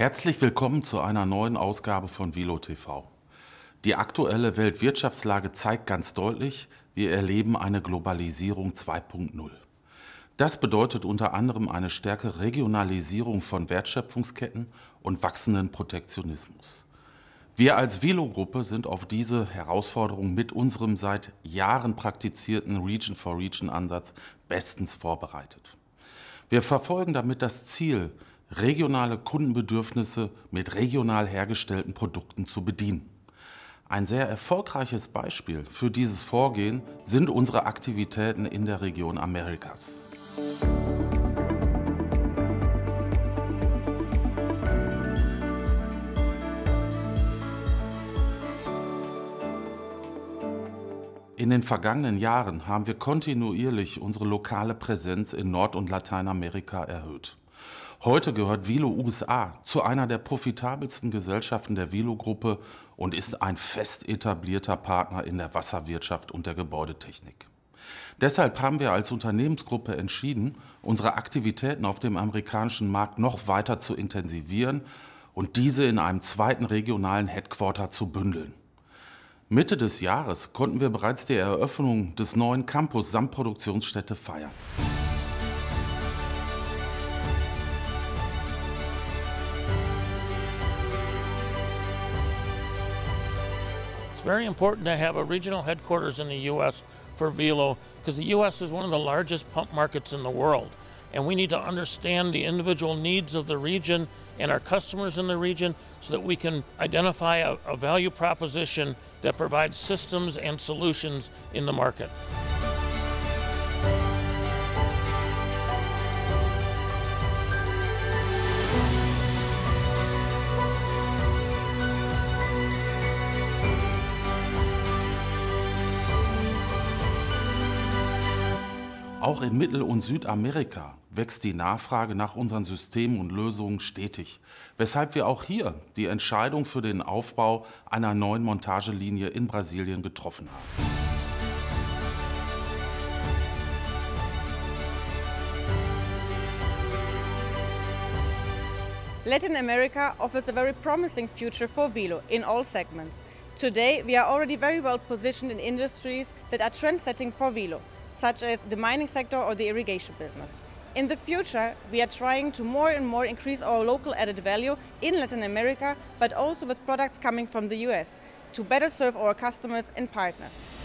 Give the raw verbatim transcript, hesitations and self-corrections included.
Herzlich willkommen zu einer neuen Ausgabe von Wilo T V. Die aktuelle Weltwirtschaftslage zeigt ganz deutlich, wir erleben eine Globalisierung zwei punkt null. Das bedeutet unter anderem eine stärkere Regionalisierung von Wertschöpfungsketten und wachsenden Protektionismus. Wir als Wilo Gruppe sind auf diese Herausforderung mit unserem seit Jahren praktizierten Region-for-Region-Ansatz bestens vorbereitet. Wir verfolgen damit das Ziel, regionale Kundenbedürfnisse mit regional hergestellten Produkten zu bedienen. Ein sehr erfolgreiches Beispiel für dieses Vorgehen sind unsere Aktivitäten in der Region Amerikas. In den vergangenen Jahren haben wir kontinuierlich unsere lokale Präsenz in Nord- und Lateinamerika erhöht. Heute gehört Wilo U S A zu einer der profitabelsten Gesellschaften der Wilo-Gruppe und ist ein fest etablierter Partner in der Wasserwirtschaft und der Gebäudetechnik. Deshalb haben wir als Unternehmensgruppe entschieden, unsere Aktivitäten auf dem amerikanischen Markt noch weiter zu intensivieren und diese in einem zweiten regionalen Headquarter zu bündeln. Mitte des Jahres konnten wir bereits die Eröffnung des neuen Campus samt Produktionsstätte feiern. It's very important to have a regional headquarters in the U S for Wilo because the U S is one of the largest pump markets in the world. And we need to understand the individual needs of the region and our customers in the region so that we can identify a, a value proposition that provides systems and solutions in the market. Auch in Mittel- und Südamerika wächst die Nachfrage nach unseren Systemen und Lösungen stetig, weshalb wir auch hier die Entscheidung für den Aufbau einer neuen Montagelinie in Brasilien getroffen haben. Latin America offers a very promising future for Wilo in all segments. Today we are already very well positioned in industries that are trendsetting for Wilo, such as the mining sector or the irrigation business. In the future, we are trying to more and more increase our local added value in Latin America, but also with products coming from the U S to better serve our customers and partners.